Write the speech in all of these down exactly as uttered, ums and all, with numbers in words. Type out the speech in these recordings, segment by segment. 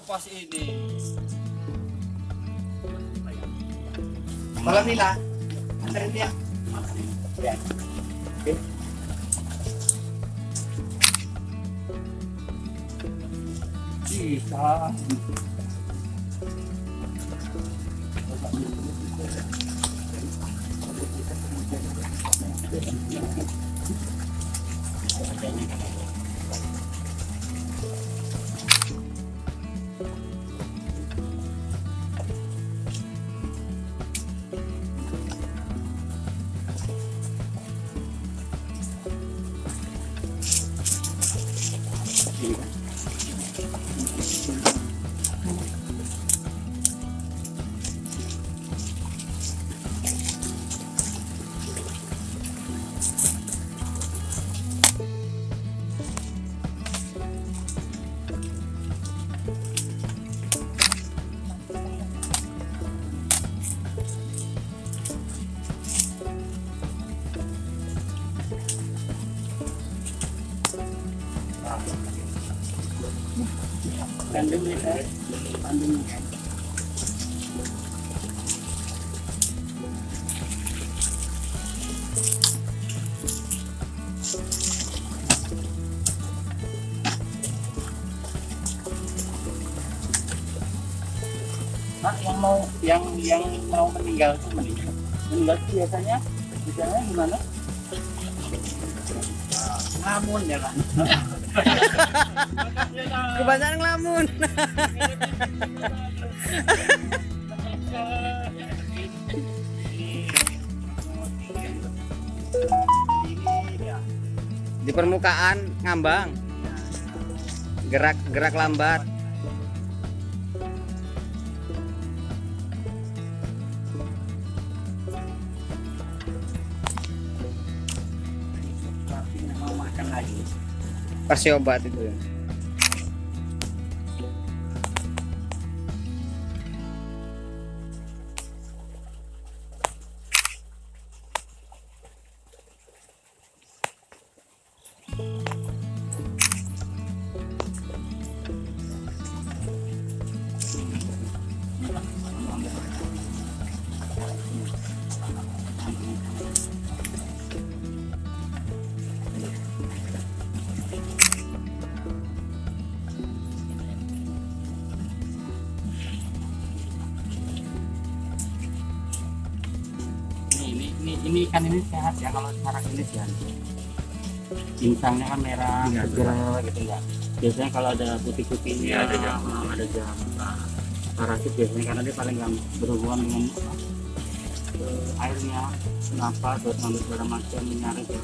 kupas ini. Malam Nila, anterin dia. Ya. Oke. Kita. Kandung ini kan, kandung ini kan. Nah, yang mau yang yang mau meninggal itu meninggal. Meninggal biasanya, biasanya gimana? Ngelamun ya lah. Kebanyakan ngelamun. Di permukaan ngambang, gerak gerak lambat. Kasih obat itu ya. Ini ikan ini sehat ya, kalau sekarang ini sehat. Insangnya kan merah, segera gitu ya. Biasanya kalau ada putih-putihnya, ada jamur, ada jamur. Parasit biasanya karena dia paling gampang berhubungan dengan uh, airnya, kenapa buat ngambil segala macam minyak gitu.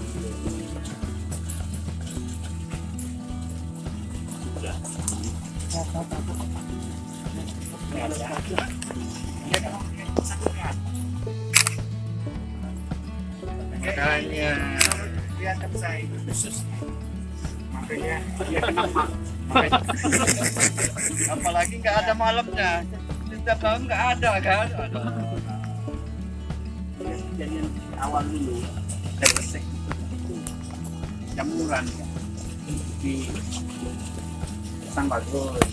Makanya dia tercai khusus, makanya dia kenapa? Apalagi nggak ada malamnya, setiap tahun nggak ada kan? Jadi awal dulu tercek jamuran di Sang Bagus.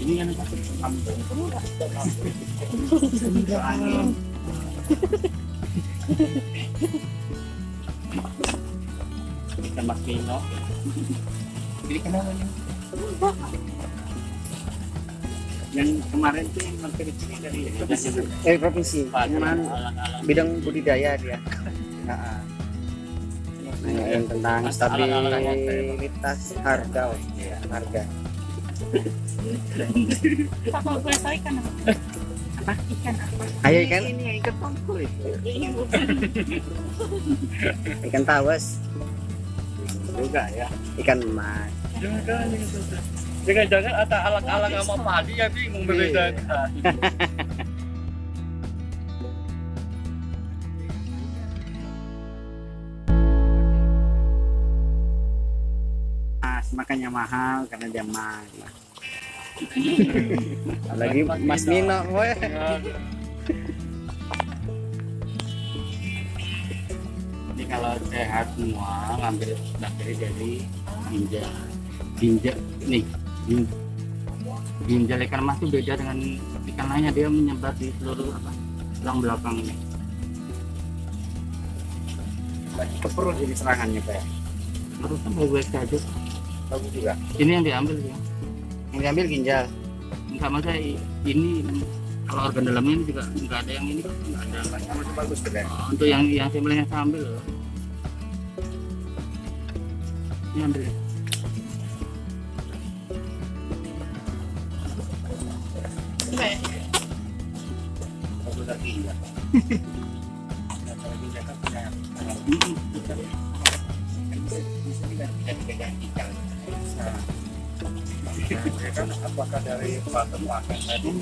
Ini kan satu kampung, terus ke angin. Kita pakai no. Jadi kenapa ini? Yang kemarin tuh yang mampir sini dari dari provinsi. Memang bidang budidaya dia. Nah, yang tentang stabilitas harga, harga. Apa gue soal ikan apa? Apa ikan apa? Ayo ikan? Ini ikan tongkol itu. Ikan tawas juga ya. Ikan emas. Jangan-jangan ada alang-alang sama padi ya, bingung berbeda. Makanya mahal karena dia mahal. Apalagi Mas Nino, weh. Ini kalau sehat semua, ngambil bakteri dari ginjal. Ginjal nih, ginjal ikan mas itu beda dengan ikan lainnya, dia menyebar di seluruh apa tulang belakang ini. Perlu jadi serangannya pak? Harusnya bagus saja. Bagus juga. Ini yang diambil ya? Yang diambil ginjal. Enggak masa ini. Kalau organ dalamnya ini juga nggak ada yang ini, nggak ada banyak. Masih bagus juga. Oh, untuk yang yang sampelnya saya ambil loh. Ini ambil. Baik. Bagus lagi ya. Kan apakah dari pakan pakan tadi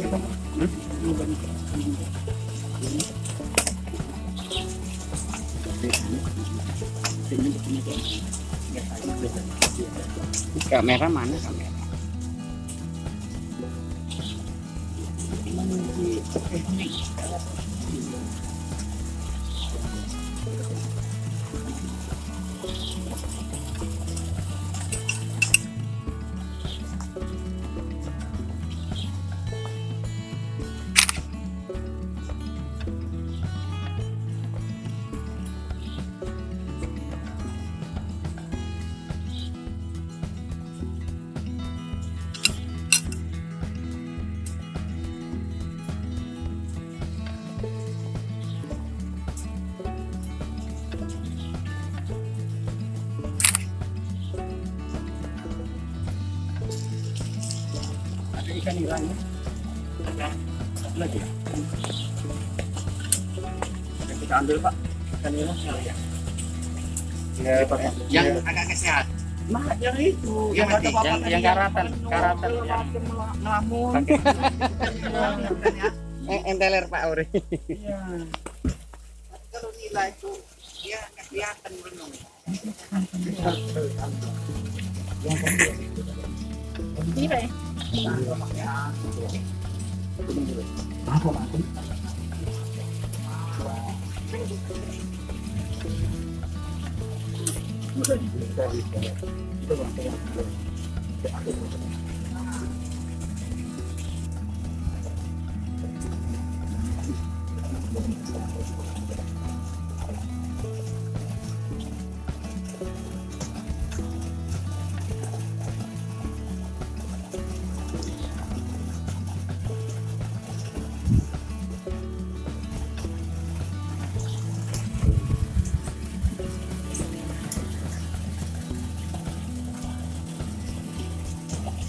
kamera mana kamera ikan niranya satu lagi ya? Yang kita ambil pak ikan niranya ya? Ya, yang agak-agak sehat nah yang itu yang yang, yang, yang, yang karatan karatan yang melamun enteler pak Auri iya kalau nila itu dia nggak kelihatan belum ini pak ya?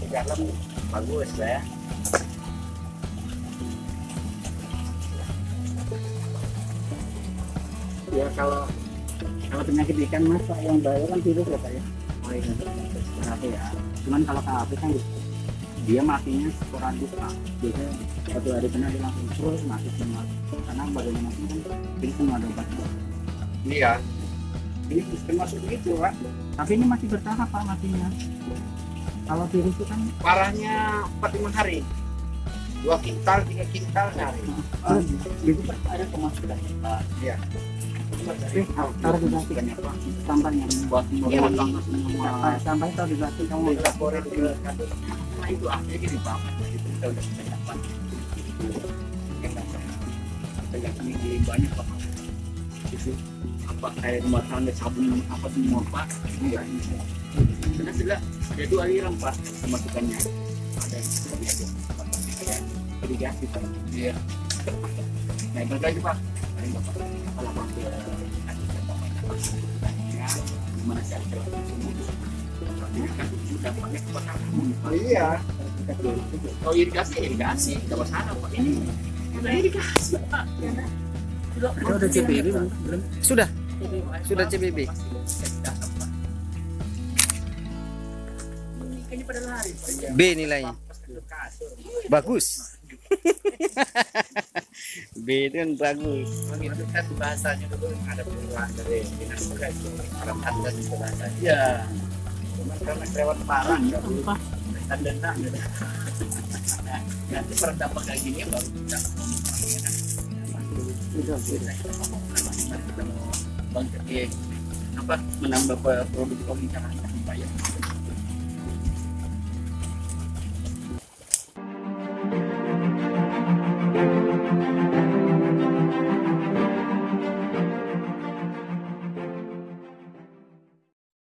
Dalam bagus lah ya. Ya kalau kalau penyakit ikan mas pak yang bahaya kan virus ya pak ya. Oh iya. Berarti ya. Cuman kalau K A P kan dia matinya sporadis pak. Biasanya satu hari kena dia langsung terus mati semua. Karena bagaimanapun kan ini semua ada obatnya. Iya. Ini termasuk begitu pak. Tapi ini masih bertahap pak matinya. Kalau virus itu kan parahnya empat puluh lima hari, dua kintal, tiga kintal sehari. Oh, itu kan ada pemasukan. Iya. Tapi harus dipastikan ya Pak, sampahnya buat membuat sampah. Sampahnya harus dipastikan kamu laporin ke kantor. Nah itu akhirnya gini Pak, itu kita udah pendapat. Kita gini banyak Pak. Itu apa kayak rumah tangga sabun apa semua Pak? Iya. Karena sudah ada dua aliran pak pemasukannya, ada irigasi pak. Iya. Nah itu lagi pak, paling bapak kalau waktu ya gimana sih cara itu? Iya. Kalau irigasi irigasi, kalau sana pak ini ada irigasi pak. Sudah C B B belum? Sudah. Sudah C B B. B nilainya bagus. B itu kan bagus. Menginginkan bahasanya dulu ada perubahan dari dinas terkait perangkat dan bahasa. Iya. Cuma karena kelewat parang nggak boleh tanda tanda. Nanti berdampak kayak gini baru kita ngomongin. Sudah sudah kita ngomongin. Kita mau bangkit. apa menambah produk original kita ya.